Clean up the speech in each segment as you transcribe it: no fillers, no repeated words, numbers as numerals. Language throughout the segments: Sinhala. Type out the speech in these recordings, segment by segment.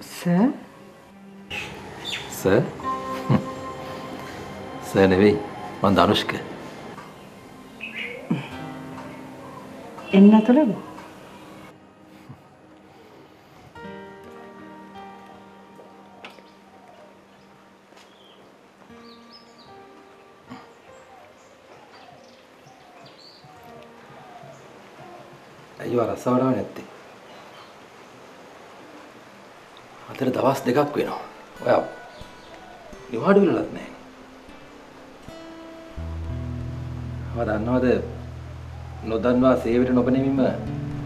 Sir? Sir? Sir, Nevi, I'm Danushka. What do you think? You are a sovereign entity. After the vast decaquino, well, you are doing that name. But another Nodanva saved an opening him,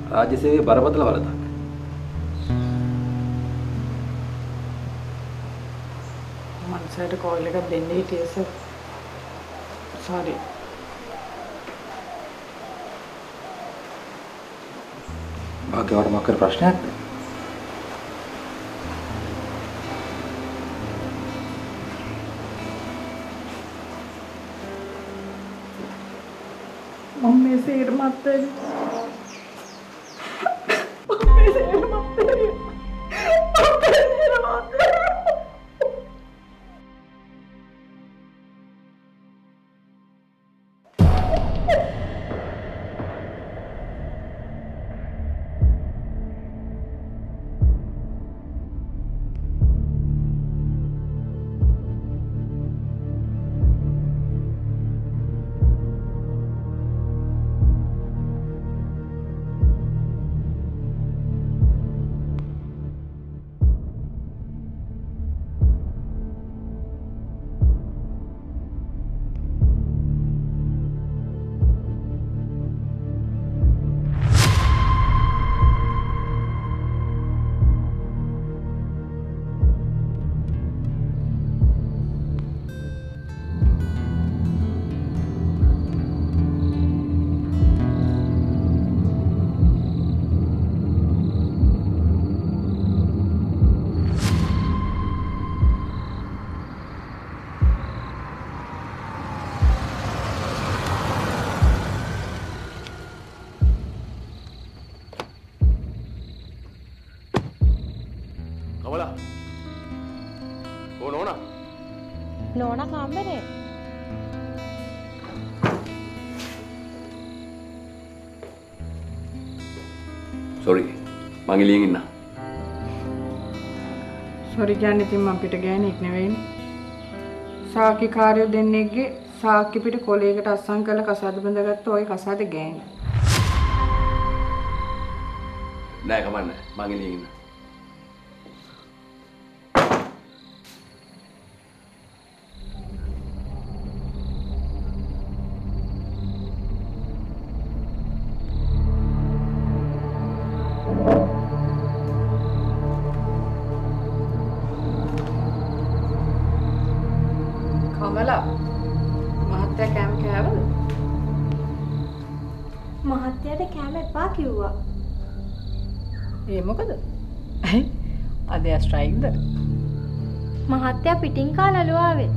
Rajasave Barabatla Varadak. One side to call like a bendy TSF. Sorry. आगे और माकर प्रश्न है मम्मी से इरमाते मम्मी से इरमाते Sorry, I'm going to Sorry, I'm going to go to the Strike that. Mahatya pitting kala luave.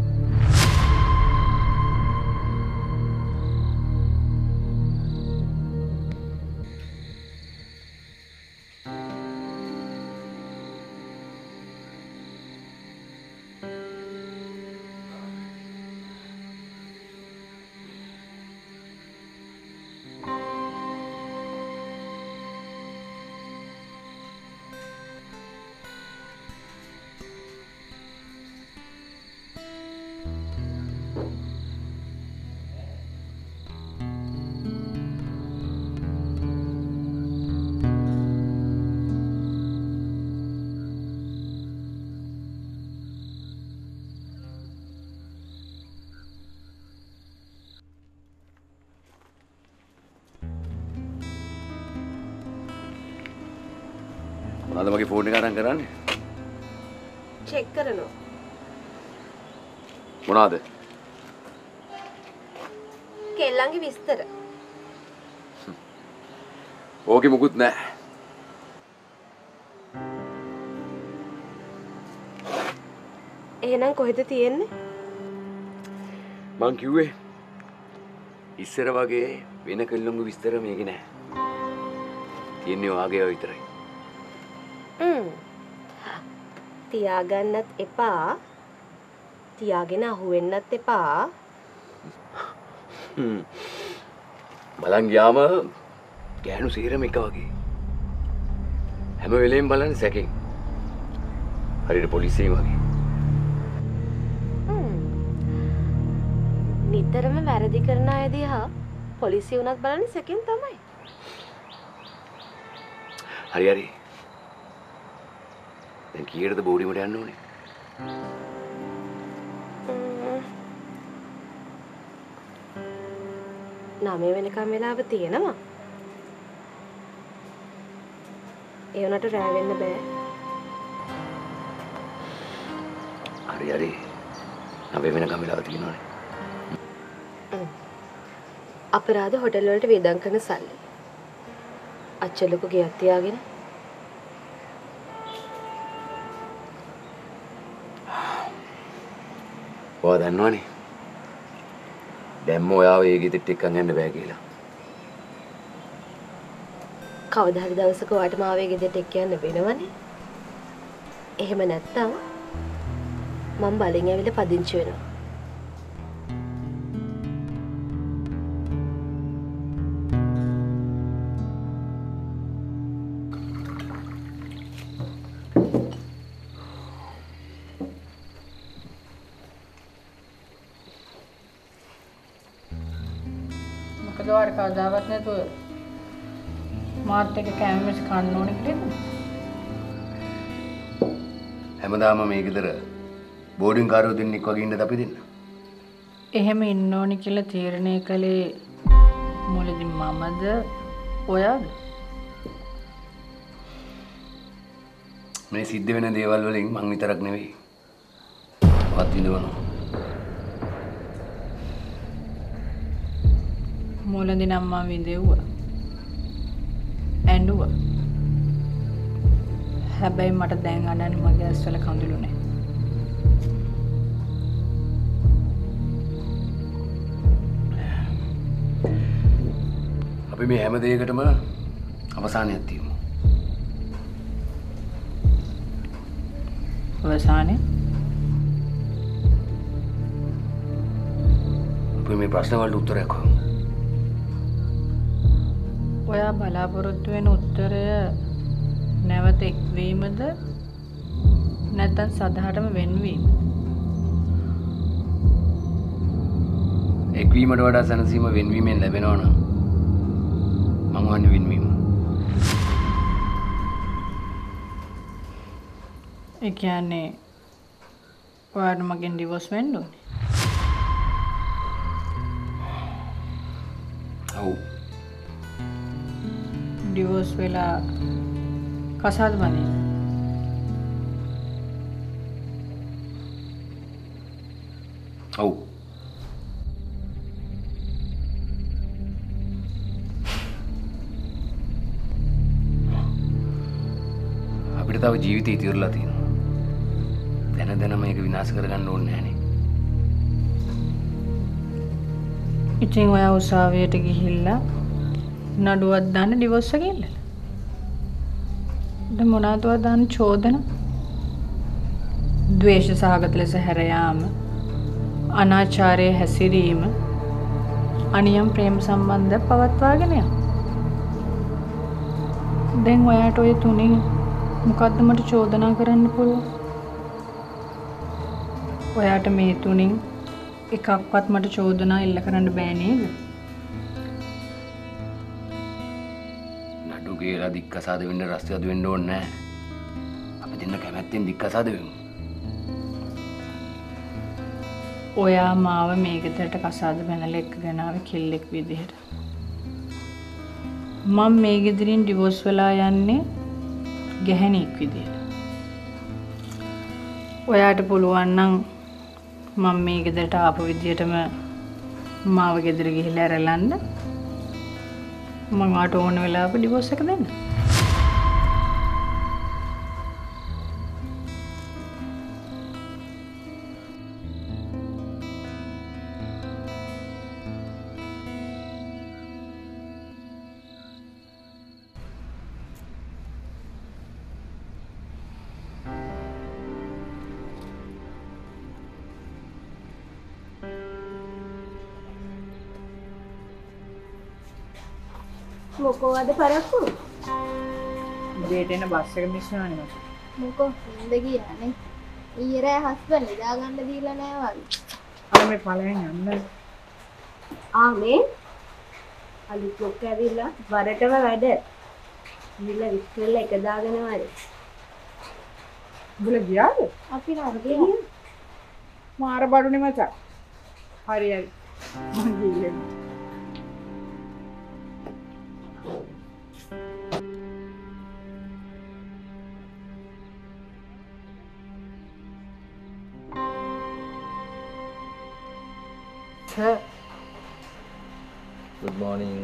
What are you doing? Check it. What is it? It's a little bit. Okay, I'm good. What are you doing? I'm going to go to තියාගන්නත් එපා. තියාගෙන අහුවෙන්නත් එපා. බලන් ගියාම ගෑනු සීරම එක වගේ. හැම වෙලෙම බලන්නේ සැකෙන්. හරියට පොලිසියෙන් වගේ. නිතරම වැරදි කරන අය දිහා පොලිසිය උනත් බලන්නේ සැකෙන් තමයි. හරි හරි. දැන් කීයටද බෝඩිමට යන්න ඕනේ? නමේ වෙනකම් වෙලාව තියෙනවා. ඒ වුණාට රෑ වෙන්න බෑ. හරි හරි. නමේ වෙනකම් වෙලාව තියෙනවානේ. අපරාධ හොටෙල් වලට වේදම් කරන සල්ලි. අච්චලුකු ගියක් තියාගෙන ඔය දන්නවනේ දැම්ම ඔයාව ඒ ගෙදෙට්ට එක්කන් යන්න බෑ කියලා. කවදා හරි දවසක ඔයාට මාව ඒ ගෙදෙට්ට එක්ක යන්න වෙනවනේ. එහෙම නැත්තම් මම බලෙන් ඇවිල්ලා පදිංචි වෙනවා. द्वार का दावत ने तो मारते के कैमरे से खान नोने के लिए हमदामा में इधर बोर्डिंग कारों दिन निकाली इंड तभी दिन ऐहमें इन्नोने के लिए तेरने के लिए मोले दिन मामा द ओयाद मैं सीधे बने देवाल वाले इंग मांगनी तरकने भी बात ही दोनों Molan din amma windewa, enduwa. Habay mata denga na ni magya sila kandilune. Abi may hamday ka tama, abasan yati mo. Abasan eh? Abi may prasna wal dukto rako. ඔයා බලාපොරොත්තු වෙන උත්තරය නැවත එක්වීමද නැත්නම් සදාටම වෙනවීම එක්වීමට වඩා සැනසීම වෙනවීමෙන් ලැබෙනවා නම් මම වන්නේ වෙනවීම. ඒ කියන්නේ ඔයාට මගෙන් ඩිවෝස් වෙන්න ඕනේ. ඔව්. Divorce vela kasad bani. Oh. Apita thawa jeevithe ithirala thiyena. Dena dena meka winasa karaganna onne nane. Ithin oya usawiyata gihilla නඩුවක් දාන්න ඩිවෝස් එක ගිල්ලලා. දැන් මොනවද දාන්න චෝදන? ද්වේෂ සහගත ලෙස හැර යාම, අනාචාරයේ හැසිරීම, අනියම් ප්‍රේම සම්බන්ධ පවත්වාගෙන යා. දැන් ඔයාට ඔය තුනේ මොකද්ද මට චෝදනා කරන්න පුළුවන්? ඔයාට මේ තුنين එකක්වත් මට චෝදනා ඉල්ල කරන්න බෑ නේද? කියලා දික්කසාද වෙන්න රස්තියද වෙන්න ඕනේ නැහැ. අපි දෙන්න කැමැත්තෙන් දික්කසාද වෙමු. ඔයා මාව මේකටට කසාද බැනලා එක්කගෙන ආවේ කෙල්ලෙක් විදිහට. මම මේ ගෙදරින් ඩිවෝස් වෙලා යන්නේ ගැහණියෙක් විදිහට. ඔයාට පුළුවන් නම් මම මේ ගෙදරට ආපු විදිහටම මාව ගෙදර ගිහිල්ලා ඇරලන්න. මං ආටෝන වෙලාවක ඩිවෝස් එක දෙන්න. මොකෝද පරක්කු? උදේට එන බස් එක මිස් වෙනවා නේ. මොකෝ හොඳ ගියානේ. ඊයේ රෑ හස්බන්ඩ් ඉදා ගන්න දීලා නෑ වගේ. අර මේ පළවෙනි යන්න. ආ මේ අලුත් ලොක් ඇවිල්ලා වරටම වැඩ. ඉල්ල විස්තරලා එක දාගෙන වරේ. උඹලා ගියාද? අපි නෑ ගියා. මාර බඩුනේ මචං. හරි හරි. මං ගිහින්. Good morning.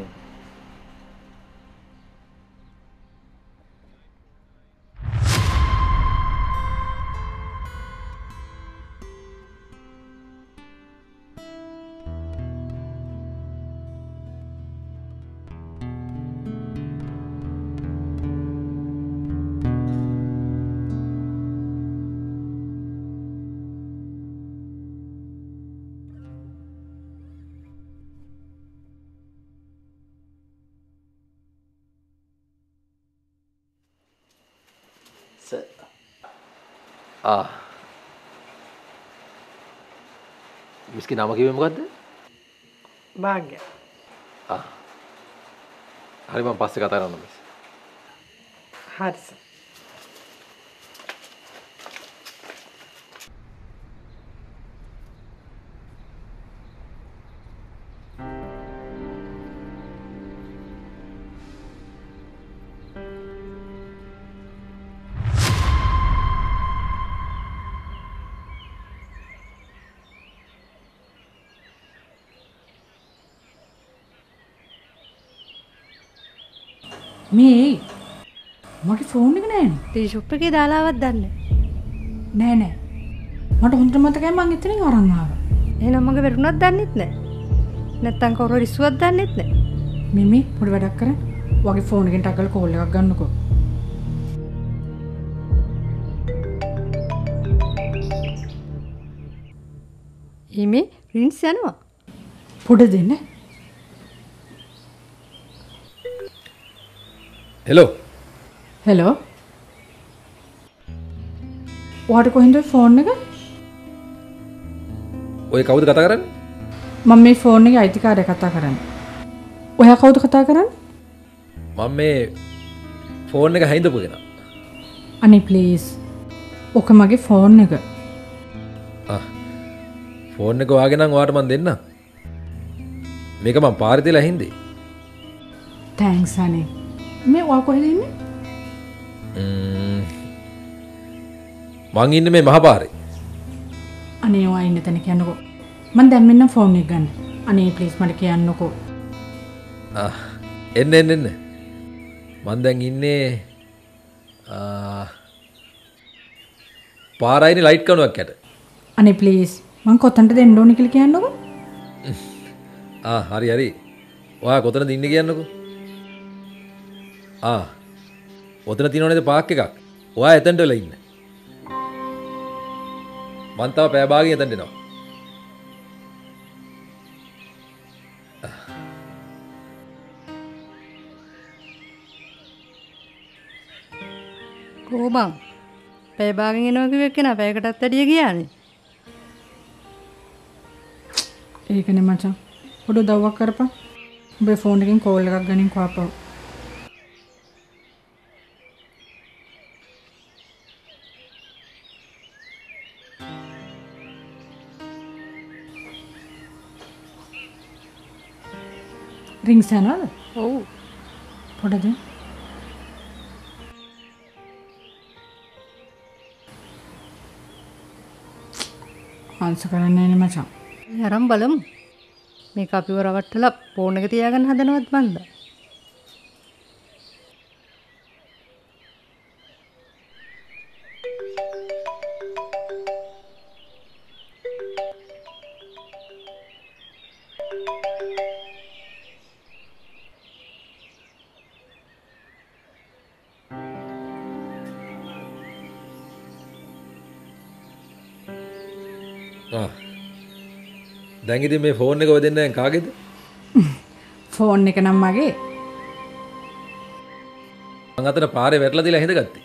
මිස්කේ නම කිව්වේ මොකද්ද? භාග්‍ය. හරි මම පස්සේ කතා කරනවා මිස්. හරි sir. Me? What is phone again? The shop is not done. No, no. What is the phone? I am not done. Mimi, what is the phone? I am not done. Mimi, rinse your phone. Hello. Hello. What are you doing phone? What are you doing? Mummy phone is IT card. What are you doing? Mummy phone is IT. Annie, please. Okay, mage phone is. Phone is going to go. Make a party la Hindi. Thanks, Annie. मैं वाको है लेने? माँगी ने मैं महाबारे। अने वाई ने तने क्या नो को? मन दम में ना फोन नहीं गन। अने प्लीज मर क्या नो को? एन्ने एन्ने। मन दंगी ने पारा इने लाइट करना क्या टे? अने प्लीज माँ कोतने दे इंडो निकल क्या नो को? हरी हरी। वाह कोतने दिन ने क्या नो को? ඔතන තියෙනවනේ පාක් එකක්. ඔයා එතනට වෙලා ඉන්න. මං තව පැය භාගයක් එතනට එනවා. කොහොමද? පැය භාගයෙන් එනවා කිව්ව එක නා පැයකටත් වැඩිය ගියානේ. ඒකනේ මචං. පොඩි දවුවක් කරපන්. උඹේ ෆෝන් එකෙන් කෝල් එකක් ගනින් කවපන්. Rings are not? Oh. What are they? Answer කරන්න එන්නේ මචං. යරම් බලමු. මේක අපිව රවට්ටලා ෆෝන් එක තියාගන්න හදනවත් බන්ද? Then you may phone go with the car. Phone, Nikanamagi. මං අතට පාරේ වැටලා දීලා හිඳගත්තේ.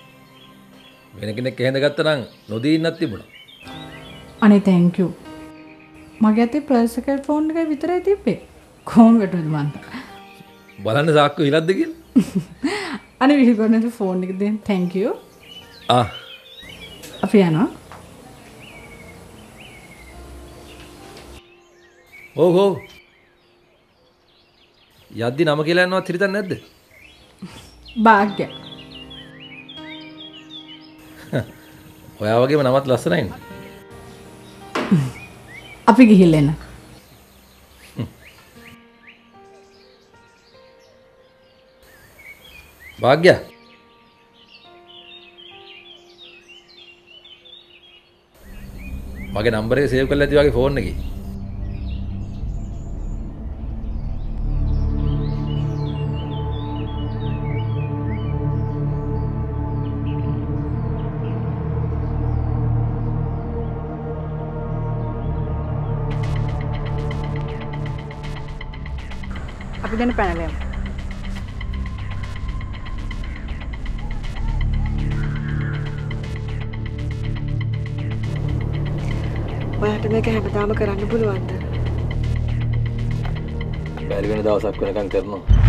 වෙන කෙනෙක් හිඳගත්තා නම් නොදී ඉන්නත් තිබුණා. අනේ thank you. මගේ අතේ පර්ස් එකේ ෆෝන් එකයි විතරයි තිබ්බේ. කොහොමද මන් බලන්න සාක්කුව ඉලද්ද කියලා. අනේ විහිළුවනේ ෆෝන් එක දෙන්න. thank you. ආ අපි යනවා. ඕ ඕ යද්දි නම කියලා යනවත් හිතන්නේ නැද්ද? භාග්‍ය. ඔයා වගේම නමත් ලස්සනයි නේ. අපි ගිහිල්ලා එන. භාග්‍ය. මගේ නම්බර් එක සේව් කරලා ඇති වගේ ෆෝන් එකේ. අපි දැන් පැනලා යමු. ඔයාට මේක හැමදාම කරන්න පුළුවන්ද? බැරි වෙන දවසක් වෙනකන් කරනවා.